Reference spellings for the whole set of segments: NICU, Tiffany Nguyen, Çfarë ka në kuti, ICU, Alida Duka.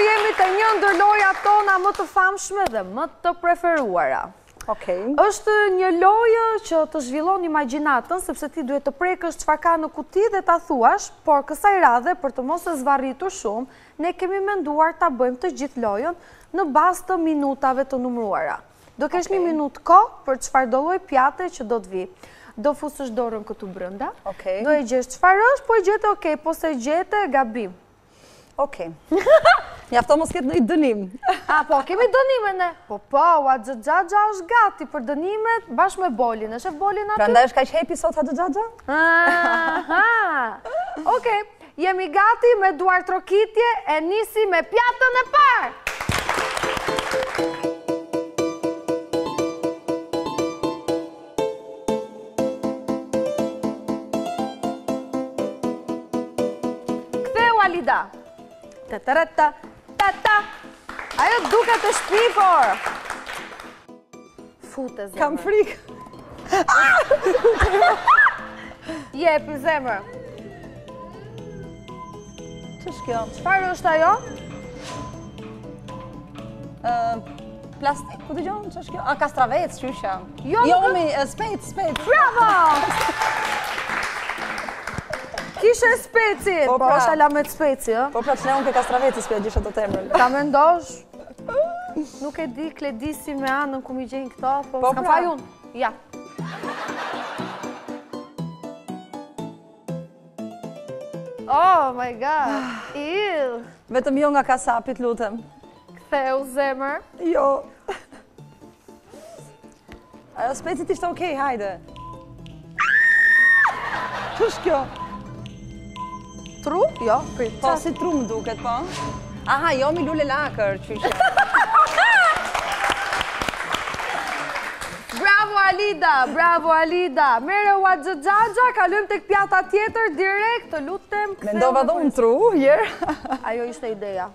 jemi të një ndër lojat tona më të famshme dhe më të preferuara. Okej. Është një lojë që të zhvillon imagjinatën, sepse ti duhet të prekësh çfarë ka në kuti dhe ta thuash, por kësaj radhe për të mos e zvarritur shumë, ne kemi menduar ta bëjmë të gjithë lojën në bazë të minutave të numëruara. Do kesh një minutë kohë për çfarëdo lloj pjate që do të vi. Do fusësh dorën këtu brenda. Okay. Do e gjesh çfarë është, po e gjete okay, po se gjete gabim. Okay. Mjafto mos ketë ndonjë dënim. A po, kemi dënime ne. Po, ua xhaxha është gati për dënimet bashkë me bolin. E shef bolin aty? Prandaj është kaq happy sot xhaxha? Aha. Okay, jemi gati me duar trokitje e nisi me pjatën e parë. Alida. Tatarata, tata. Ajo duka të shpifur. Fute zemër. Kam frikë. Jepi zemër. Ç'është kjo? Çfarë është ajo? Plastik, ku dëgjon? Ç'është kjo? A kastravec, shysha. Jo, mi, spejt. Bravo! Kishe speci, po është alamet speci, ë? Po pra, që ne unë ke kastraveci s'pja gjisha të temrën. Ta mendosh? Nuk e di, kledisi me anën ku mi gjenë këto, po s'kam faj unë. Ja. Oh my god, ill. Vetëm jo nga kasapit, lutem. Ktheu zemër? Jo. Ajo speci t'ishtë okej, hajde. Q'është kjo? Tru? Jo, prit. Po, si tru më duket, po? Aha, jo, mi lule lakër, qyshe. Bravo, Alida. Mere u atë gjëgja, kalujmë të këpjata tjetër, direkt, të lutem. Mendova do më tru, jërë. Ajo ishte ideja.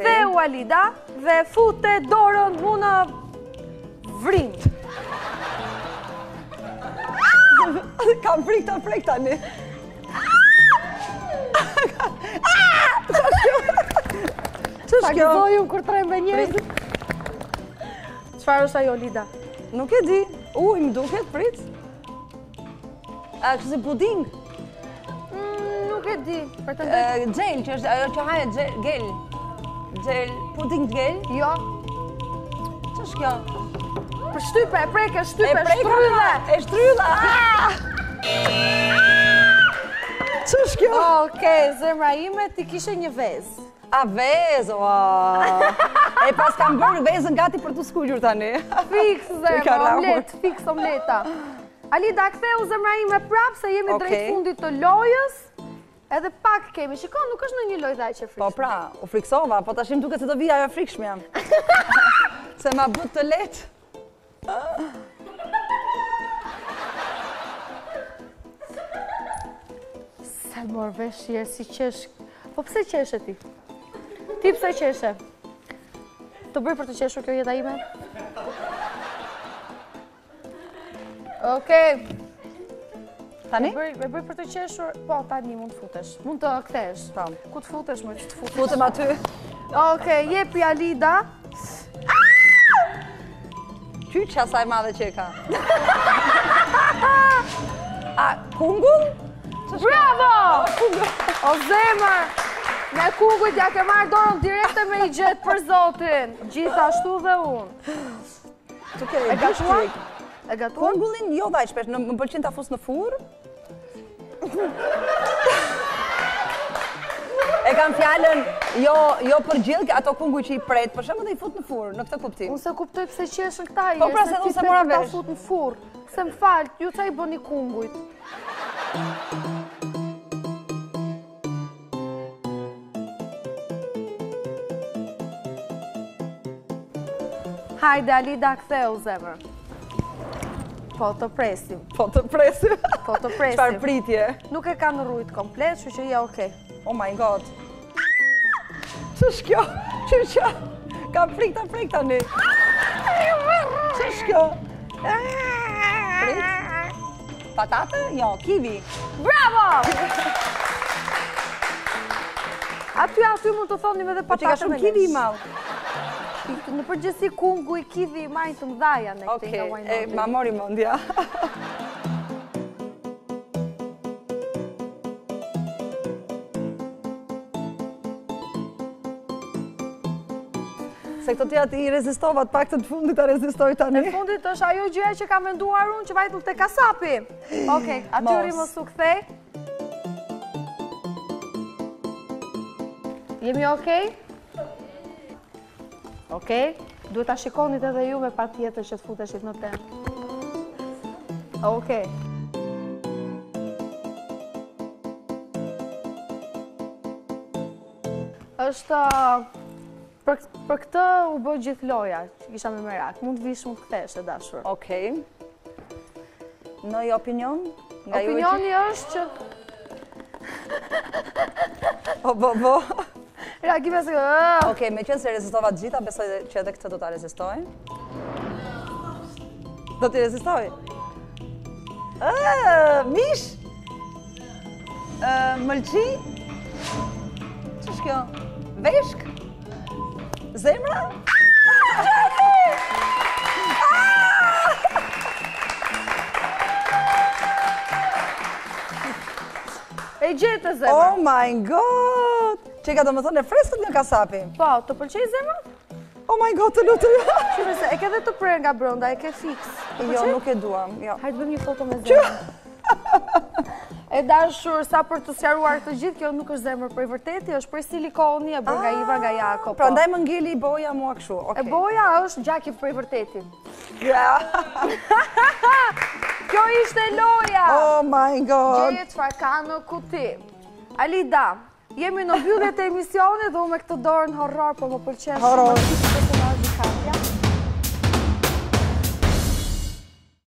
Ktheu, Alida. Dhe fute dorën mu në vrim. Kam frik tani. Ç'është kjo? Dojum kur trem me njerëz. Çfarë është ajo, Lida? Nuk e di. Uj, më duket, prit. A kështë si puding? Nuk e di. Gjel, që është ajo që haje gel. Gjell, puding t'gjell? Jo. Ç'është kjo? Për shtype, e preke, e shtrylla! Ç'është kjo? Okej, zemra ime, ti kishe një vezë. A, vezë, oa! E pas kam bërë vezën gati për t'u skuqur tani. Fiks, zemra, omleta. Alida, ktheu zemra ime prapë, se jemi drejt fundit të lojës. Edhe pak kemi, shiko, nuk është në një lojë dhaj që frikshme. Po pra, u friksova, po tashim duke se të vija e frikshme jam. Se ma but të letë. Se morvesh jërë si qeshë. Po pse qeshë ti? Ti pse qeshë? Të bëj për të qeshur kjo jeta ime? Okej. Tani? E bëj për të qeshur, po tani mund të futesh, mund të kthesh. Ku të futesh, më që të futesh. Futem aty. Okej, jepi Alida. Qyqa saj madhe që e ka. A, kungull? Bravo! O zemër, me kungullit ja ke marrë dorën direkte me i gjetë për zotin. Gjithashtu dhe unë. E gatuar? Kongullin jo dhaj shpesh, më pëlqen ta fus në furë. E kam fjallën jo për gjilë, ato kongull që i pretë, për shemë dhe i fut në furë, në këtë kuptim. Unë se kuptoj pëse qeshën këta i, se ti se ta fut në furë. Se më falë, ju që i bëni kungullit. Hajde, Alida, ktheu zemër. Po të presim. Çfarë pritje? Nuk e kam rrujt komplet, që që ja okej. Oh my god. Ç'është kjo? Qyqa? Kam frikë tani. Ç'është kjo? Patatë? Jo, kiwi. Bravo! Aty mund të thonim edhe patate me kiwi i madh. Në përgjithësi kungu i kiwi marrin të mëdha në këtë nga Wine. Okej, ma mori mendja. Se këto tjera ti i rezistovat, pak të fundit ta rezistoj tani. Në fundit është ajo gjëja që kam menduar unë që vajt nuk te kasapi. Okej, atyri mos u kthej. Jemi okej? Okej, duhet ta shikonit edhe ju me patjetër që të futeshit në temë. Okej. Është... Për këtë u bë gjithë loja, që kisha me merak, mund të vish mund të kthesh e dashur. Okej. Në i opinion? Opinioni është që... O, bo. Reagime se... Okej, me qenë se rezistova të gjitha, besoj që edhe këtë do të rezistoj. Do të rezistoj? Mish? Mëlqi? Qështë kjo? Veshk? Zemra? E gjetë zemra. Oh my god! Qeka do me thonë e freskët nga kasapi. Po, të përqej zemra? Oh my god, të lutë. E ke dhe të prerë nga brënda, e ke fix. Jo, nuk e duam. Hajtë bëjmë një foto me zemra. E dashur, sa për të sqaruar të gjithë, kjo nuk është zemër për i vërteti, është për silikoni, e bërë nga Iva, nga Jako. Pra ndaj më ngeli i boja mua këshu. E boja është gjaki për i vërteti. Kjo ishte loja! Oh my god! Gjeje çfarë ka në kuti. Alida, jemi në mbyllet e emisione dhe u me këtë dorën horror, po më pëlqen shumë. Horror!